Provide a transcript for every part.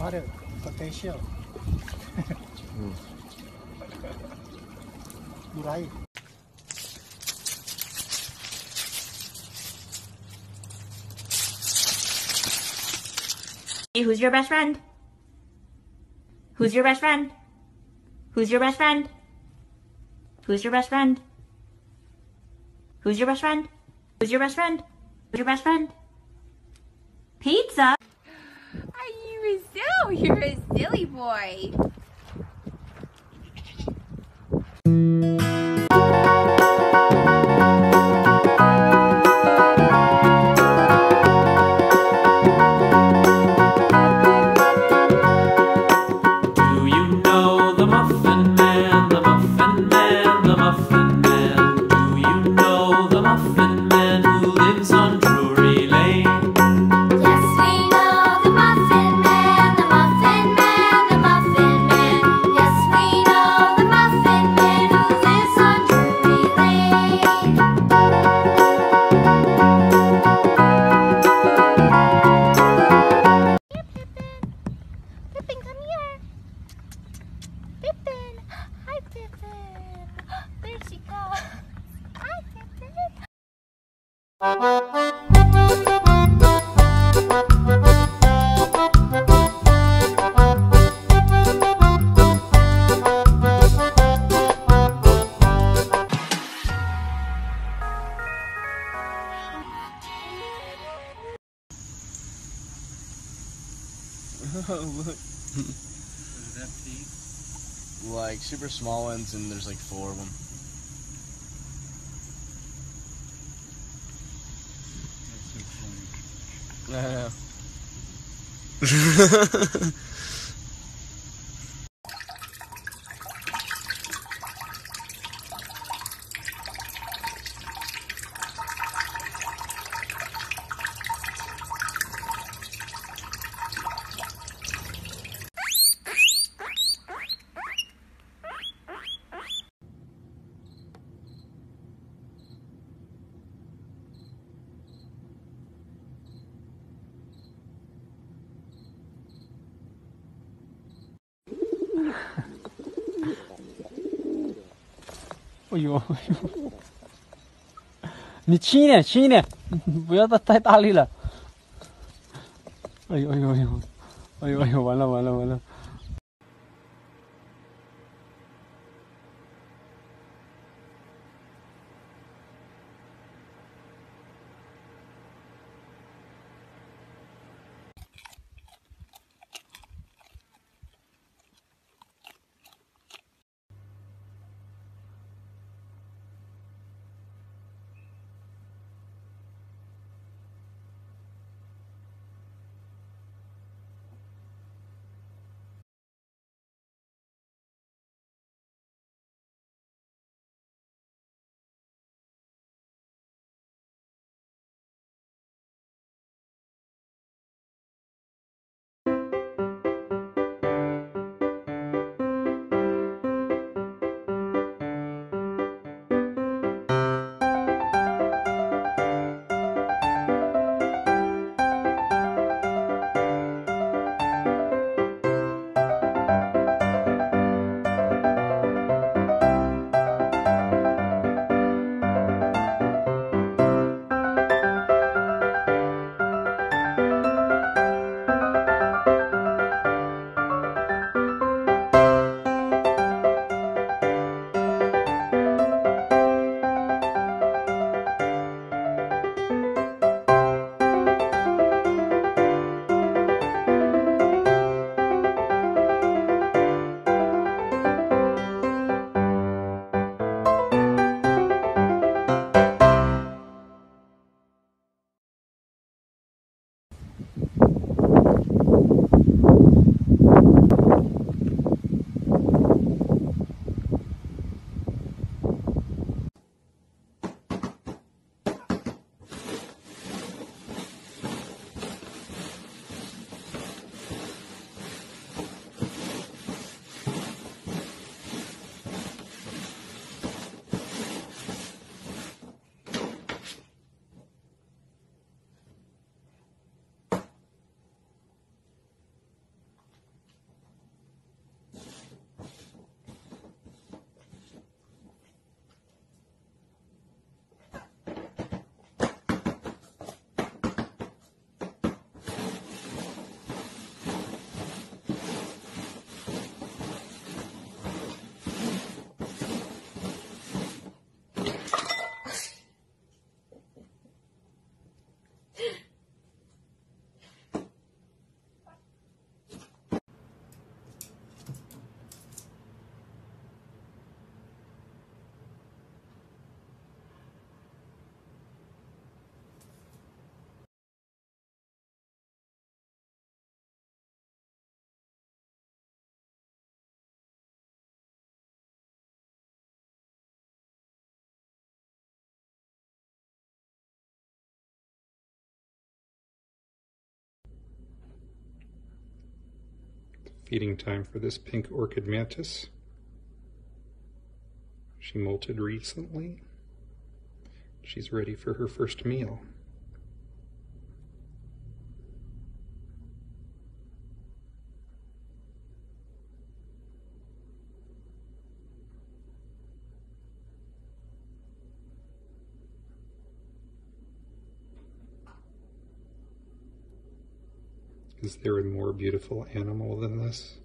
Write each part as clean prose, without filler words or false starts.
product potential. Murai. Who's your best friend? Who's your best friend? Who's your best friend? Who's your best friend? Who's your best friend? Who's your best friend? Who's your best friend? Pizza? Are you a silly boy? Oh, look. Is it empty? Like super small ones, and there's like 4 of them. That's so funny. I know.哎呦，哎呦！你轻一点，轻一点，不要太大力了。哎呦，哎呦，哎呦，哎呦，哎呦，完了，完了，完了！ feeding time for this pink orchid mantis. She molted recently. She's ready for her first meal. Is there a more beautiful animal than this?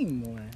More.